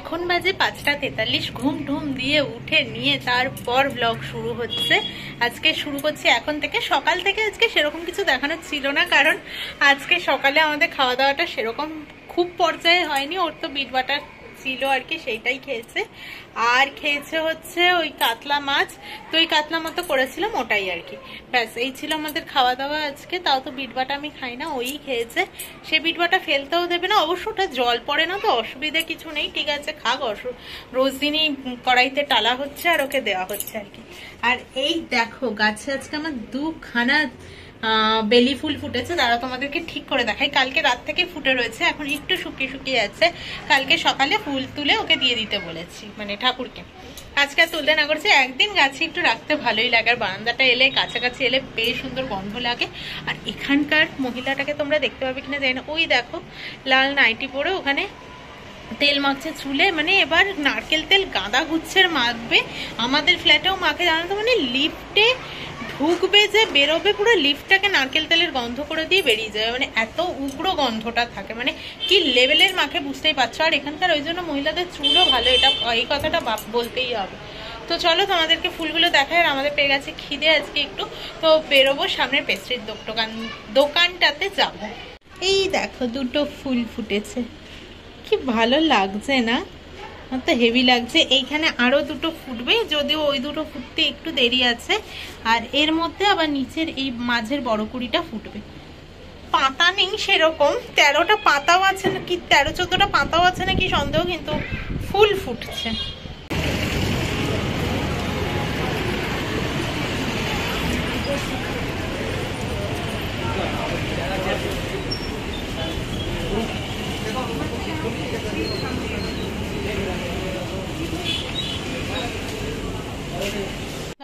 এখন বাজে ৫টা ৪৩। ঘুম টুম দিয়ে উঠে নিয়ে তারপর ব্লগ শুরু হচ্ছে। আজকে শুরু করছি এখন থেকে। সকাল থেকে আজকে সেরকম কিছু দেখানো ছিল না, কারণ আজকে সকালে আমাদের খাওয়া দাওয়াটা সেরকম খুব পর্যায়ে হয়নি। ওর তো বিট বাটার ছিল আর কি, সেইটাই খেয়েছে। আর খেয়েছে হচ্ছে ওই কাতলা মাছ, তো ওই কাতলা মতো করেছিলাম ওটাই আর কি। ব্যাস এই ছিল আমাদের খাওয়া দাওয়া আজকে। তাও তো বিটবাটা আমি খাই না, ওই খেয়েছে। সে বিটবাটা ফেলতেও দেবে না, অবশ্য ওটা জল পড়ে না তো অসুবিধা কিছু নেই, ঠিক আছে খাক। রোজ দিনই কড়াইতে টালা হচ্ছে আর ওকে দেওয়া হচ্ছে আর কি। আর এই দেখো গাছে আজকে আমার দুখানা বেলি ফুল ফুটেছে। দাঁড়া তোমাদেরকে ঠিক করে দেখাই। কালকে রাত থেকে ফুটে রয়েছে, এখন একটু শুকিয়ে শুকিয়ে যাচ্ছে। কালকে সকালে ফুল তুলে ওকে দিয়ে দিতে বলেছি, মানে ঠাকুরকে। আজকে তুলতে না করছে, একদিন গাছে একটু রাখতে ভালোই লাগে। আর বারান্দাটা এলে, কাছাকাছি এলে বেশ সুন্দর গন্ধ লাগে। আর এখানকার মহিলাটাকে তোমরা দেখতে পাবে কিনা জানি না, ওই দেখো লাল নাইটি পরে ওখানে তেল মাখছে চুলে। মানে এবার নারকেল তেল গাঁদা গুচ্ছের মাখবে। আমাদের ফ্ল্যাটেও মাখে জানো তো, মানে লিফটে ঢুকবে যে বেরোবে পুরো লিফটটাকে নারকেল তেলের গন্ধ করে দিয়ে বেরিয়ে যাবে। মানে এত উগ্র গন্ধটা থাকে, মানে কি লেভেলের মাখে বুঝতেই পারছো। আর এখানকার ওই জন্য মহিলাদের চুলও ভালো, এটা এই কথাটা বলতেই হবে। তো চলো তোমাদেরকে ফুলগুলো দেখায়। আর আমাদের পেয়ে গেছে খিদে আজকে একটু, তো বেরোবো সামনের পেস্ট্রির দোকানটাতে যাব। এই দেখো দুটো ফুল ফুটেছে, কি ভালো লাগছে না? তো হেভি লাগছে। এইখানে আরও দুটো ফুটবে, যদিও ওই দুটো ফুটতে একটু দেরি আছে। আর এর মধ্যে আবার নিচের এই মাঝের বড় কুড়িটা ফুটবে। পাতা নেই সেরকম, ১৩টা পাতাও আছে না কি, ১৩-১৪টা পাতাও আছে না কি সন্দেহ, কিন্তু ফুল ফুটছে।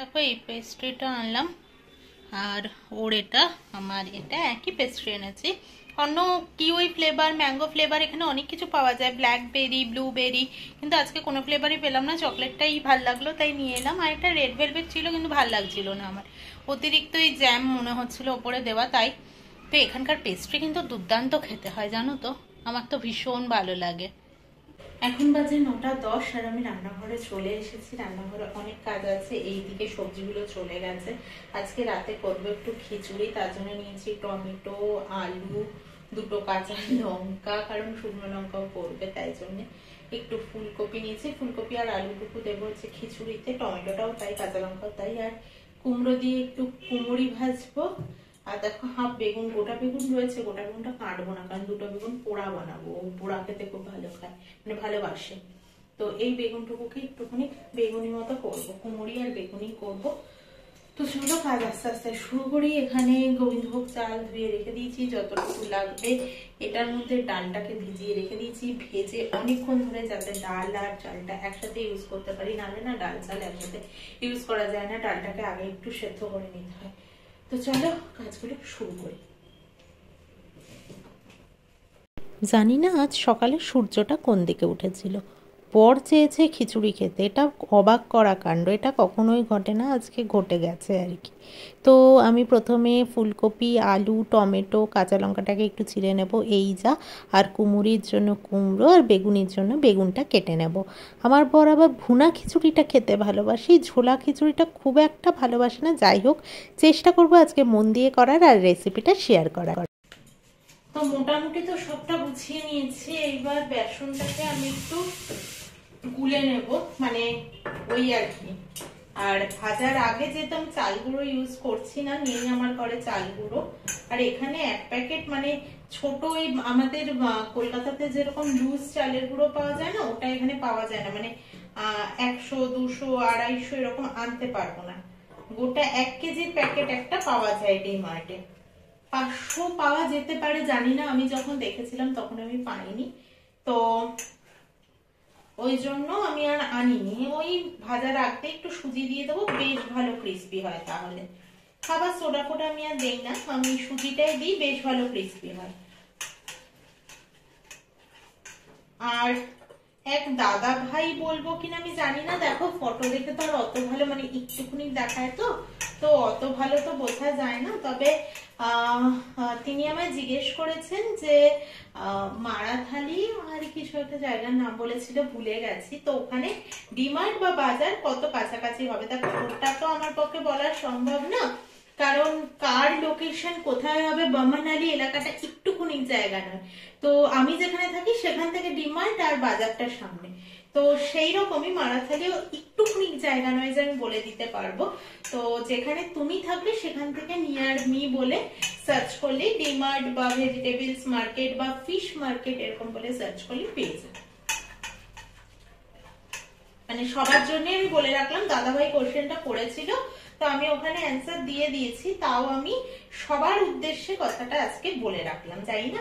দেখো এই পেস্ট্রিটা আনলাম, আর ওর এটা আমার এটা একই পেস্ট্রি এনেছি। অন্য কিউই ফ্লেভার, ম্যাঙ্গো ফ্লেভার, এখানে অনেক কিছু পাওয়া যায়, ব্ল্যাকবেরি, ব্লুবেরি, কিন্তু আজকে কোনো ফ্লেভারই পেলাম না। চকলেটটাই ভালো লাগলো তাই নিয়ে এলাম। আর একটা রেড ভেলভেট ছিল, কিন্তু ভালো লাগছিল না আমার, অতিরিক্ত এই জ্যাম মনে হচ্ছিলো ওপরে দেওয়া তাই। তো এখানকার পেস্ট্রি কিন্তু দুর্দান্ত খেতে হয় জানো তো, আমার তো ভীষণ ভালো লাগে। এখন বাজে 9টা 10 আর আমি রান্নাঘরে চলে এসেছি। রান্নাঘরে অনেক কাজ আছে। এইদিকে সবজিগুলো চলে গেছে। আজকে রাতে করবো একটু খিচুড়ি, তার জন্য নিয়েছি টমেটো, আলু, দুটো কাঁচা লঙ্কা, কারণ শুকনো লঙ্কাও করবে তাই জন্যে। একটু ফুলকপি নিয়েছি, ফুলকপি আর আলুটুকু দেবো হচ্ছে খিচুড়িতে। টমেটোটাও তাই, কাঁচা লঙ্কাও তাই। আর কুমড়ো দিয়ে একটু কুমড়ি ভাজবো। আর দেখো হাফ বেগুন, গোটা বেগুন রয়েছে, গোটা বেগুনটা কাটবো না, কারণ দুটো বেগুন পোড়া বানাবো। পোড়া খেতে খুব ভালো খায়, মানে ভালোবাসে। তো এই বেগুনটুকুকে একটুখানি বেগুনি মতো করবো, কুমড়ি আর বেগুনি করবো। তো সেগুলো কাজ আস্তে আস্তে শুরু করি। এখানে গোবিন্দভোগ চাল ধুয়ে রেখে দিয়েছি যতটুকু লাগবে। এটার মধ্যে ডালটাকে ভিজিয়ে রেখে দিয়েছি, ভেজে অনেকক্ষণ ধরে, যাতে ডাল আর চালটা একসাথে ইউজ করতে পারি, নাহলে না ডাল চাল একসাথে ইউজ করা যায় না, ডালটাকে আগে একটু সেদ্ধ করে নিতে হয়। তো চলো কাজগুলো শুরু করি। জানি না আজ সকালে সূর্যটা কোন দিকে উঠেছিল। বর চেয়েছে খিচুড়ি খেতে, এটা অবাক করা কাণ্ড, এটা কখনোই ঘটে না, আজকে ঘটে গেছে আর কি। তো আমি প্রথমে ফুলকপি, আলু, টমেটো, কাঁচা লঙ্কাটাকে একটু ছিঁড়ে নেব এই যা, আর কুমড়ির জন্য কুমড়ো, আর বেগুনির জন্য বেগুনটা কেটে নেব। আমার বর আবার ভুনা খিচুড়িটা খেতে ভালোবাসি, ঝোলা খিচুড়িটা খুব একটা ভালোবাসে না। যাই হোক, চেষ্টা করবো আজকে মন দিয়ে করার আর রেসিপিটা শেয়ার করার। তো মোটামুটি তো সবটা গুছিয়ে নিয়েছি। এইবার বেসনটাকে আমি একটু গুলে নেব, মানে ওই আর কি। আর ভাজার আগে যেহেতু আমি চাল গুঁড়ো ইউজ করছি না, নেই আমার ঘরে চাল গুঁড়ো। আর এখানে এক প্যাকেট, মানে ছোট ওই আমাদের কলকাতাতে যেরকম লুজ চালের গুঁড়ো পাওয়া যায় না, ওটা এখানে পাওয়া যায় না। মানে 100, 200, 250 এরকম আনতে পারবো না। গোটা 1 কেজির প্যাকেট একটা পাওয়া যায় ডিমার্টে। 500 পাওয়া যেতে পারে, জানি না, আমি যখন দেখেছিলাম তখন আমি পাইনি। তো ওই জন্য আমি আর আনিনি। ওই ভাজা রাখতে একটু সুজি দিয়ে দেবো, বেশ ভালো ক্রিস্পি হয়। তাহলে খাবার সোডা ফোটা আমি আর দেই না, আমি সুজিটাই দিই, বেশ ভালো ক্রিস্পি হয়। আর एक दादा भाई बोलबो कि ना आमी जानी ना, देखो फोटो देखे तो अत भालो माने एकटुकुनी देखाय तो अत भालो तो बोझा जाय ना। तबे তিনি আমায় জিজ্ঞেস করেছেন যে মারাথালি আর কিছু একটা জায়গার নাম বলেছিল, ভুলে গেছি। তো ওখানে ডিমার্ট বা বাজার কত কাছাকাছি হবে, তা কোনটা তো আমার পক্ষে বলা সম্ভব না, কারণ কার লোকেশন কোথায় হবে বামনালি এলাকাটা একটুকুনি জায়গা না। তো আমি যেখানে থাকি সেখান থেকে ডিমার্ট আর বাজারটা সামনে, তো সেই রকমই মারাথালিও একটুকুনি জায়গা নয় যে আমি বলে দিতে পারবো। তো যেখানে তুমি থাকবে সেখান থেকে নিয়ার মি বলে সার্চ করলে ডিমার্ট বা ভেজিটেবলস মার্কেট বা ফিশ মার্কেট এরকম বলে সার্চ করলে পেয়ে যাবে। মানে সবার জন্য আমি বলে রাখলাম, দাদাভাই কোশ্চেনটা করেছিল তো আমি ওখানে অ্যান্সার দিয়ে দিয়েছি, তাও আমি সবার উদ্দেশ্যে কথাটা আজকে বলে রাখলাম। জানি না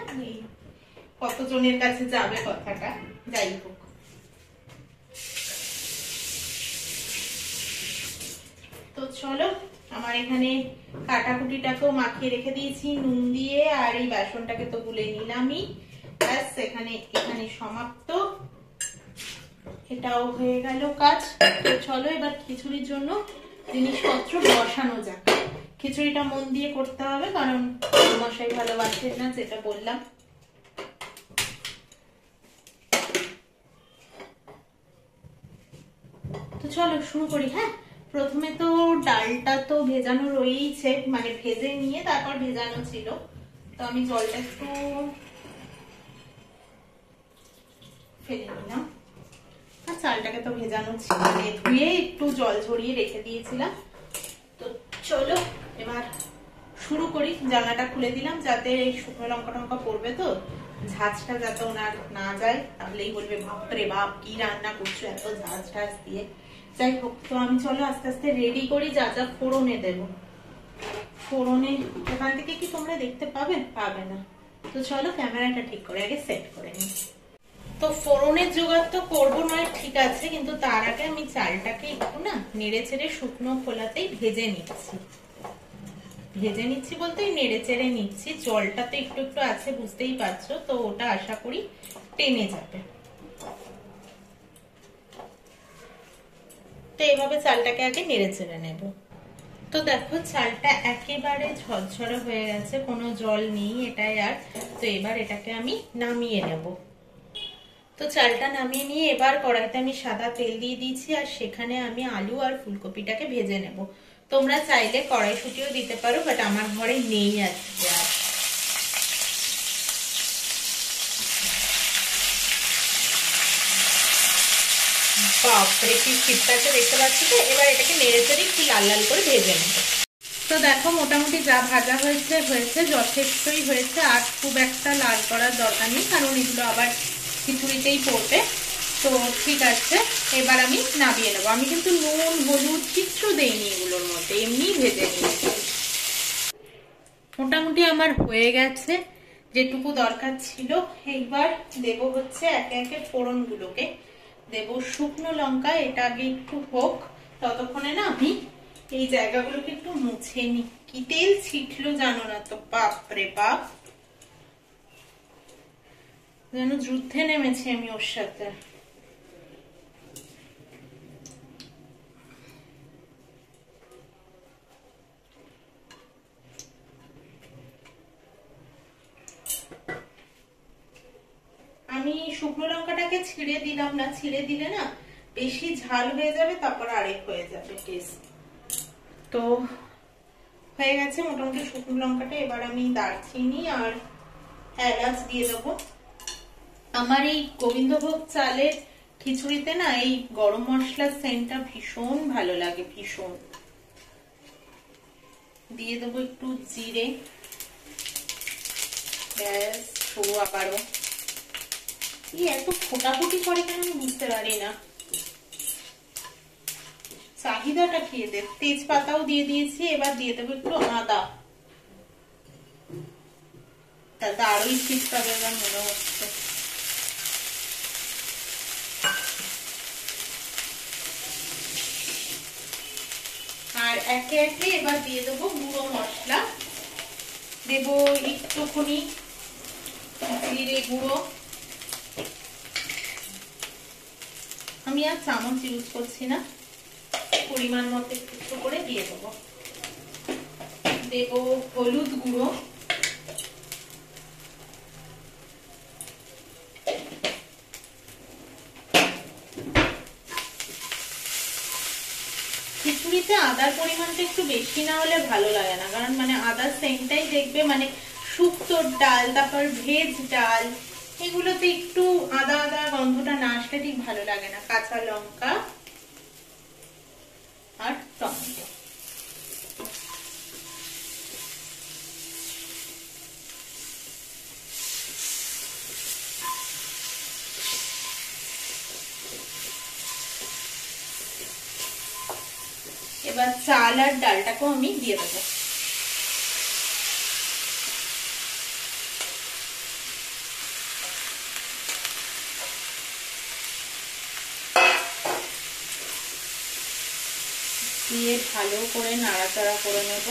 কতজনের কাছে যাবে কথাটা, যাই হোক। তো চলো, আমার এখানে কাটাকুটিটাকেও মাখিয়ে রেখে দিয়েছি নুন দিয়ে, আর এই বাসনটাকে তো গুলে নিলামই, ব্যাস এখানে এখানে সমাপ্ত, এটাও হয়ে গেল কাজ। চলো এবার খিচুড়ির জন্য জিনিসপত্র বসানো যাক। খিচুড়িটা মন দিয়ে করতে হবে, কারণ মশাই ভালোবাসেন না, যেটা বললাম। তো চলো শুরু করি। হ্যাঁ, প্রথমে তো ডালটা তো ভেজানো রয়েছে, মানে ভেজে নিয়ে তারপর ভেজানো ছিল, তো আমি জলটা একটু ফেলে নিলাম। চালটাকে তো ভেজানো ছিল, ধুয়ে একটু জল ঝরিয়ে রেখে দিয়েছিলাম। তো চলো এবার শুরু করি। জানলাটা খুলে দিলাম যাতে শুকনো লঙ্কা টঙ্কা পড়বে, তো ঝাঁঝটা যাতে ওনার না যায়, তাহলেই বলবে বাপরে বাপ কি রান্না করছো এত ঝাঁঝ ঝাঁঝ দিয়ে। যাই হোক, তো আমি চলো আস্তে আস্তে রেডি করি যা যা ফোড়নে দেবো। ফোড়নে ওখান থেকে কি তোমরা দেখতে পাবে? পাবে না। তো চলো ক্যামেরাটা ঠিক করে আগে সেট করে নিই। তো ফোড়নের জোগাড় তো করবো নয়, ঠিক আছে, কিন্তু তার আগে আমি চালটাকে একটু না নেড়ে চেড়ে শুকনো খোলাতেই ভেজে নিচ্ছি। ভেজে নিচ্ছি বলতে নেড়ে চেড়ে নিচ্ছি, জলটা তো একটু একটু আছে বুঝতেই পারছো, তো ওটা আশা করি টেনে যাবে। তো এইভাবে চালটাকে আগে নেড়ে চেড়ে নেব। তো দেখো চালটা একেবারে ঝরঝরে হয়ে গেছে, কোনো জল নেই এটাই আর। তো এবার এটাকে আমি নামিয়ে নেব। তো চালটা নামিয়ে নিয়ে এবার কড়াইতে আমি সাদা তেল দিয়ে দিয়েছি, আর সেখানে আমি আলু আর ফুলকপিটাকে ভেজে নেব। তোমরা চাইলে কড়াইশুটিও দিতে পারো, বাট আমার ঘরে নেই আজকে। বাপরে কি শীতটাকে দেখতে পাচ্ছি। তো এবার এটাকে নেড়ে চেড়ে একটু লাল লাল করে ভেজে নেব। তো দেখো মোটামুটি যা ভাজা হয়েছে হয়েছে, যথেষ্টই হয়েছে, আর খুব একটা লাল করার দরকার নেই, কারণ এগুলো আবার খিচুড়িতেই পড়বে। তো ঠিক আছে, এবার আমি নামিয়ে নেবো। আমি কিন্তু নুন হলুদ কিচ্ছু দেইনি এগুলোর মধ্যে, এমনি ভেজে নিয়েছি। মোটামুটি আমার হয়ে গেছে যেটুকু দরকার ছিল। এইবার দেবো হচ্ছে একে একে ফোড়নগুলোকে দেবো। শুকনো লঙ্কা এটা আগে একটু হোক, ততক্ষণে না আমি এই জায়গাগুলোকে একটু মুছে নিই। কি তেল ছিটলো জানো না তো, বাপরে বাপ, যেন যুদ্ধে নেমেছি আমি ওর সাথে। আমি শুকনো লঙ্কাটাকে ছিঁড়ে দিলাম না, ছিঁড়ে দিলে না বেশি ঝাল হয়ে যাবে, তারপর আরেক হয়ে যাবে টেস্ট। তো হয়ে গেছে মোটামুটি শুকনো লঙ্কাটা। এবার আমি দারচিনি আর এলাচ দিয়ে দেবো। আমার এই গোবিন্দভোগ চালের খিচুড়িতে না এই গরম মশলার সেন্টটা ভীষণ ভালো লাগে, ভীষণ। দিয়ে দেবো একটু জিরে, ব্যাস পুরো। আবারও এই এত ফোটাফুটি করে কেন আমি বুঝতে পারি না, চাহিদাটা খেয়ে দে। তেজপাতাও দিয়ে দিয়েছি, এবার দিয়ে দেবো একটু আদা। তাতে আরোই শীত পাবে এবার মনে হচ্ছে। আর একে একে এবার দিয়ে দেবো গুঁড়ো মশলা। দেবো একটুখানি জিরে গুঁড়ো, আমি আর চামচ ইউজ করছি না, পরিমাণ মতো একটু করে দিয়ে দেব। দেব হলুদ গুঁড়ো, খিচুড়িতে আদার পরিমাণটা একটু বেশি না হলে ভালো লাগে না, কারণ মানে আদার সেন্টটাই দেখবে মানে শুক্তোর ডাল তারপর ভেজ ডাল এগুলোতে একটু আদা আদা গন্ধটা না আসলে ঠিক ভালো লাগে না। কাঁচা লঙ্কা আর টমেটো, এবার চাল আর ডালটাকে আমি দিয়ে দেবো। দিয়ে ভালো করে নাড়াচাড়া করে নেব।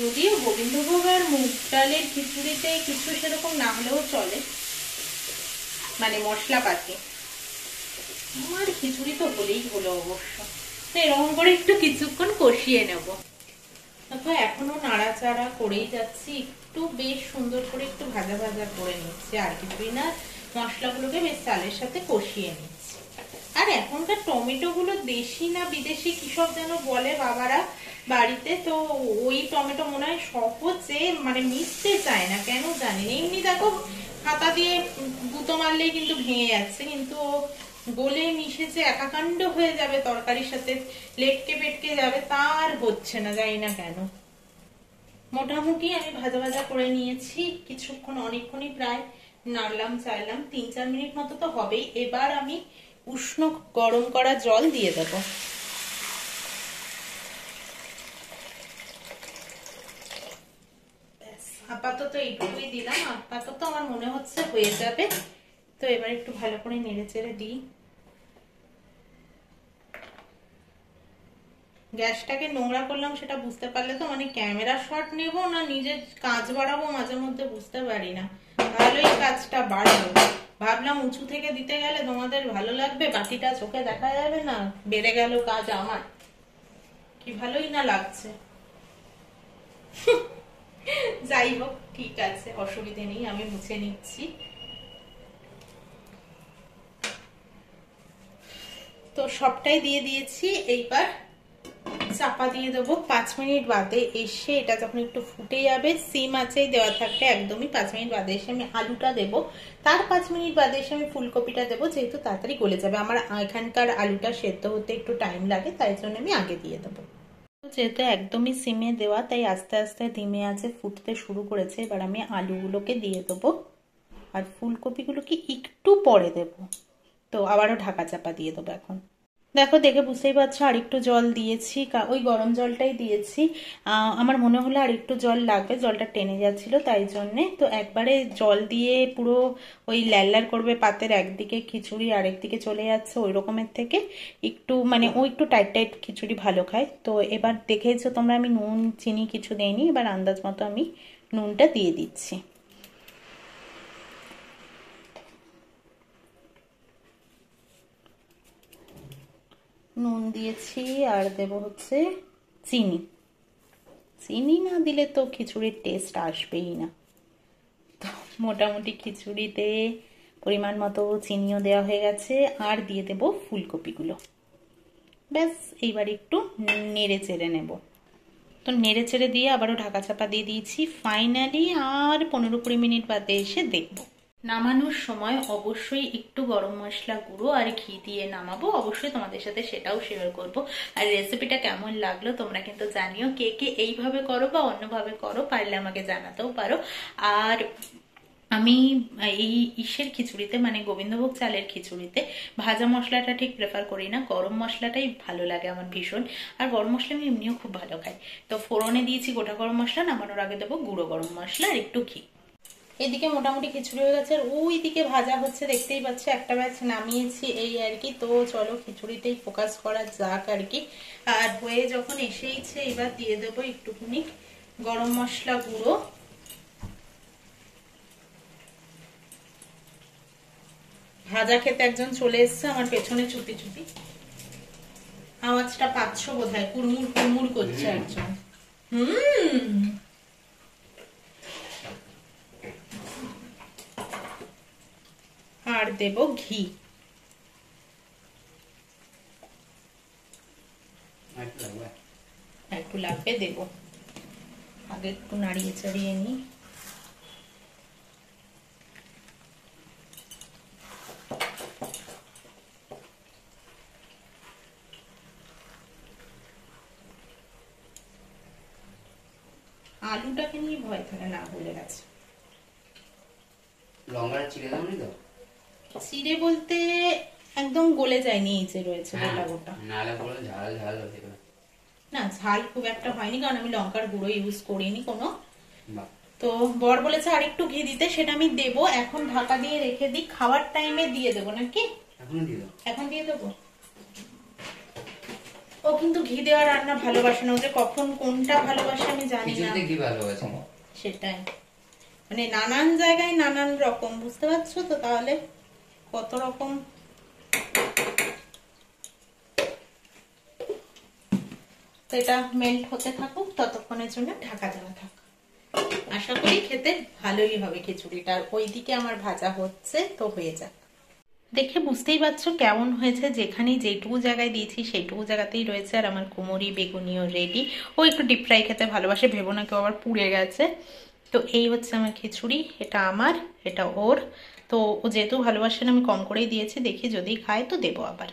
যদিও গোবিন্দভোগ আর মুগ ডালের খিচুড়িতে কিছু সেরকম না হলেও চলে, মানে মশলাপাতি। আমার খিচুড়ি তো হলেই হলো অবশ্য। তো এরকম করে একটু কিছুক্ষণ কষিয়ে নেব। তো এখনো নাড়াচাড়া করেই যাচ্ছি, একটু বেশ সুন্দর করে একটু ভাজা ভাজা করে নিচ্ছি আর কিছুই না। মশলাগুলোকে বেশ চালের সাথে কষিয়ে নিচ্ছি। আর এখনকার টমেটো গুলো দেশি না বিদেশি কি সব যেন বলে বাবারা বাড়িতে, তো ওই টমেটো মনে হয় সহজে মানে মিশতে চায় না, কেন জানি না। এমনি দেখো হাতা দিয়ে গুঁতো মারলেই কিন্তু ভেঙে যাচ্ছে, কিন্তু গলে মিশেছে একাকাণ্ড হয়ে যাবে তরকারির সাথে, লেটকে পেটকে যাবে, তার হচ্ছে না, জানি না কেন। মোটামুটি আমি ভাজা ভাজা করে নিয়েছি কিছুক্ষণ, অনেকক্ষণই প্রায় নাড়লাম চাড়লাম, ৩-৪ মিনিট মতো তো হবেই। এবার আমি উষ্ণ গরম করা জল দিয়ে দেব। আপাতত এইটুকুই দিলাম, আপাতত আমার মনে হচ্ছে হয়ে যাবে। তো এবার একটু ভালো করে নেড়ে চেড়ে দিই। গ্যাসটাকে নোংরা করলাম সেটা বুঝতে পারলে তো, মানে ক্যামেরা শট নেব না নিজের কাজ বাড়াবো মাঝে মধ্যে বুঝতে পারি না। ভালোই কাজটা বাড়াবো, ভাবলাম উঁচু থেকে দিতে গেলে তোমাদের ভালো লাগবে, বাকিটা চোখে দেখা যাবে না, বেড়ে গেল কাজ আমার, কি ভালোই না লাগছে। যাই হোক, ঠিক আছে, অসুবিধে নেই, আমি মুছে নিচ্ছি। তো সবটাই দিয়ে দিয়েছি। এইবার চাপা দিয়ে দেবো ৫ মিনিট বাদে। এসে এটা যখন একটু ফুটে যাবে, সিম আছেই দেওয়া থাকবে একদমই, ৫ মিনিট বাদে এসে আমি আলুটা দেবো, তার ৫ মিনিট বাদে এসে আমি ফুলকপিটা দেবো, যেহেতু তাড়াতাড়ি গলে যাবে। আমার এখানকার আলুটা সেদ্ধ হতে একটু টাইম লাগে, তাই জন্য আমি আগে দিয়ে দেবো। যেহেতু একদমই সিমে দেওয়া, তাই আস্তে আস্তে ধিমে আছে ফুটতে শুরু করেছে। এবার আমি আলুগুলোকে দিয়ে দেবো, আর ফুলকপিগুলোকে একটু পরে দেবো। তো আবারও ঢাকা চাপা দিয়ে দেবো। এখন দেখো, দেখে বুঝতেই পারছো আর একটু জল দিয়েছি, ওই গরম জলটাই দিয়েছি। আমার মনে হলো আর একটু জল লাগবে, জলটা টেনে যাচ্ছিলো তাই জন্যে। তো একবারে জল দিয়ে পুরো ওই ল্যাল্লার করবে, পাতের একদিকে খিচুড়ি আর একদিকে চলে যাচ্ছে, ওই রকমের থেকে একটু মানে ও একটু টাইট টাইট খিচুড়ি ভালো খায়। তো এবার দেখেছো তোমরা আমি নুন চিনি কিছু দেইনি, এবার আন্দাজ মতো আমি নুনটা দিয়ে দিচ্ছি। নুন দিয়েছি আর দেব হচ্ছে চিনি। চিনি না দিলে তো খিচুড়ির টেস্ট আসবেই না। তো মোটামুটি খিচুড়িতে পরিমাণ মতো চিনিও দেওয়া হয়ে গেছে। আর দিয়ে দেব ফুলকপিগুলো। ব্যাস, এইবার একটু নেড়ে চেড়ে নেব। তো নেড়ে চেড়ে দিয়ে আবারও ঢাকা চাপা দিয়ে দিয়েছি। ফাইনালি আর ১৫-২০ মিনিট বাদে এসে দেখব। নামানোর সময় অবশ্যই একটু গরম মশলা গুঁড়ো আর ঘি দিয়ে নামাবো, অবশ্যই তোমাদের সাথে সেটাও শেয়ার করব। আর রেসিপিটা কেমন লাগলো তোমরা কিন্তু জানিও, কে কে এইভাবে করো বা অন্যভাবে করো, পারলে আমাকে জানাতেও পারো। আর আমি এই ইসের খিচুড়িতে মানে গোবিন্দভোগ চালের খিচুড়িতে ভাজা মশলাটা ঠিক প্রেফার করি না, গরম মশলাটাই ভালো লাগে আমার ভীষণ। আর গরম মশলা আমি এমনিও খুব ভালো খাই। তো ফোড়নে দিয়েছি গোটা গরম মশলা, নামানোর আগে দেবো গুঁড়ো গরম মশলা আর একটু ঘি। এদিকে মোটামুটি খিচুড়ি হয়ে গেছে, আর ওইদিকে ভাজা হচ্ছে, দেখতেই পাচ্ছি একটা ব্যাচ নামিয়েছি এই আর কি। তো চলো খিচুড়িতেই ফোকাস করা যাক আর কি। আর হয়ে যখন এসেইছে, এবার দিয়ে দেবো একটুখানি গরম মশলা গুঁড়ো, भाजा खेते एकजन चले एसेछे आमार पेछने छुटी छुटी आवाजटा पाच्छो बोधहय कुरमुर कुरमुर करछे एकजन। আর দেব ঘি। একটু লাগবে দেব। আগে একটু নাড়িয়ে চাড়িয়ে নি। আলুটাকে নিয়ে ভয় থাকে না বলে গেছে। লঙ্কা চিড়ে দাও নি তো। চিড়ে বলতে একদম গলে যায়নি, এই যে রয়েছে গোটা গোটা। নালে বলে ঝাল ঝাল হয়ে গেল। না ঝাল খুব একটা হয়নি কারণ আমি লঙ্কার গুঁড়ো ইউজ করিনি কোনো। তো বর বলেছে আরেকটু ঘি দিতে, সেটা আমি দেব। এখন ঢাকা দিয়ে রেখে দিই, খাওয়ার টাইমে দিয়ে দেব নাকি? এখন দিয়ে দাও। এখন দিয়ে দেব। ও কিন্তু ঘি দেওয়া রান্না ভালোবাসে না, ওদের কখন কোনটা ভালোবাসে আমি জানি না। কিছুতে ঘি ভালোবাসে না, সেটাই মানে নানান জায়গায় নানান রকম, বুঝতে পারছো তো? তাহলে কত রকম এটা মেল্ট হতে থাকুক, ততক্ষণের জন্য ঢাকা দেওয়া থাক। আশা করি খেতে ভালোই হবে খিচুড়িটা। আর ওইদিকে আমার ভাজা হচ্ছে, তো হয়ে যাক। দেখে বুঝতেই পারছো কেমন হয়েছে, যেখানে যেটুকু জায়গায় দিয়েছি সেইটুকু জায়গাতেই রয়েছে। আর আমার কুমড়ি বেগুনিও রেডি। ও একটু ডিপ ফ্রাই খেতে ভালোবাসে, ভেবো না কেউ আবার পুড়ে গেছে। তো এই হচ্ছে আমার খিচুড়ি, এটা আমার, এটা ওর। তো ও যেহেতু ভালোবাসেন আমি কম করেই দিয়েছি, দেখি যদি খায় তো দেবো আবার।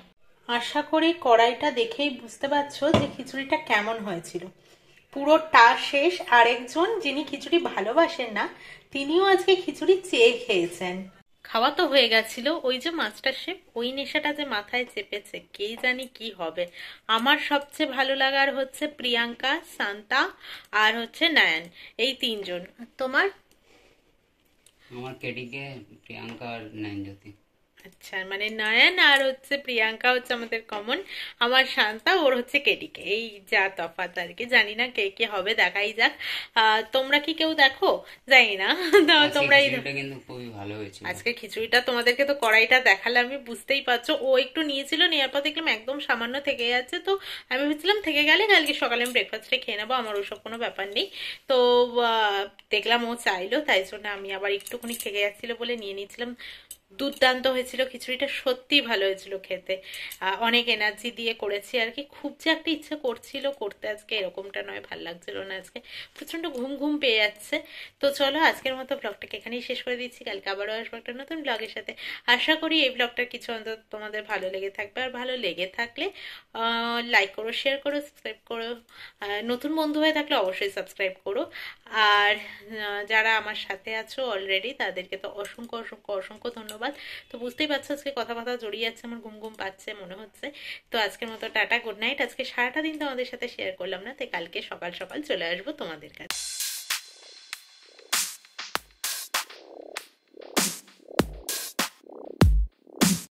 আশা করি কড়াইটা দেখেই বুঝতে পারছো যে খিচুড়িটা কেমন হয়েছিল। পুরোটা শেষ। আরেকজন যিনি খিচুড়ি ভালোবাসেন না তিনিও আজকে খিচুড়ি চেয়ে খেয়েছেন। খাওয়া তো হয়ে গেছিল। ওই যে মাস্টার শেফ, ওই নেশাটা যে মাথায় চেপেছে কে জানি কি হবে। আমার সবচেয়ে ভালো লাগার হচ্ছে প্রিয়াঙ্কা, শান্তা আর হচ্ছে নয়ন, এই তিনজন। তোমার? আমার কেডিকে প্রিয়াঙ্কা আর নয়ন জ্যোতি। আচ্ছা, মানে নয়ন আর হচ্ছে প্রিয়াঙ্কা হচ্ছে আমাদের কমন। আমার শান্তা, ওর হচ্ছে কেডিকে। এই যা তফাৎ আর কি, জানি না কে কে হবে, দেখাই যাক। তোমরা কি কেউ দেখো? জানি না, তোমরা আজকে খিচুড়িটা তোমাদেরকে তো কড়াইটা দেখালে আমি বুঝতেই পারছো। ও একটু নিয়েছিল, নেওয়ার পর দেখলাম একদম সামান্য থেকে যাচ্ছে। তো আমি ভেবেছিলাম থেকে গেলে কালকে সকালে আমি ব্রেকফাস্টে খেয়ে নেবো, আমার ওসব কোনো ব্যাপার নেই। তো দেখলাম ও চাইলো, তাই জন্য আমি আবার একটুখানি থেকে যাচ্ছিলো বলে নিয়ে নিয়েছিলাম। দুর্দান্ত হয়েছিল খিচুড়িটা, সত্যি ভালো হয়েছিল খেতে। অনেক এনার্জি দিয়ে করেছি আর কি। খুব যে একটা ইচ্ছে করছিল করতে আজকে এরকমটা নয়, ভাল লাগছিল না আজকে, প্রচণ্ড ঘুম ঘুম পেয়ে যাচ্ছে। তো চলো আজকের মতো ব্লগটাকে এখানেই শেষ করে দিচ্ছি। কালকে আবারও আসবো একটা নতুন ব্লগের সাথে। আশা করি এই ব্লগটার কিছু অন্তত তোমাদের ভালো লেগে থাকবে। আর ভালো লেগে থাকলে লাইক করো, শেয়ার করো, সাবস্ক্রাইব করো। নতুন বন্ধু হয়ে থাকলে অবশ্যই সাবস্ক্রাইব করো। আর যারা আমার সাথে আছো অলরেডি তাদেরকে তো অসংখ্য অসংখ্য অসংখ্য ধন্যবাদ। তো বুঝতেই পারছো আজকে কথা জড়িয়ে যাচ্ছে, আমার ঘুম ঘুম পাচ্ছে মনে হচ্ছে। তো আজকের মতো টাটা, গুড নাইট। আজকে সারাটা দিন তোমাদের সাথে শেয়ার করলাম না, তাই কালকে সকাল সকাল চলে আসবো তোমাদের কাছে।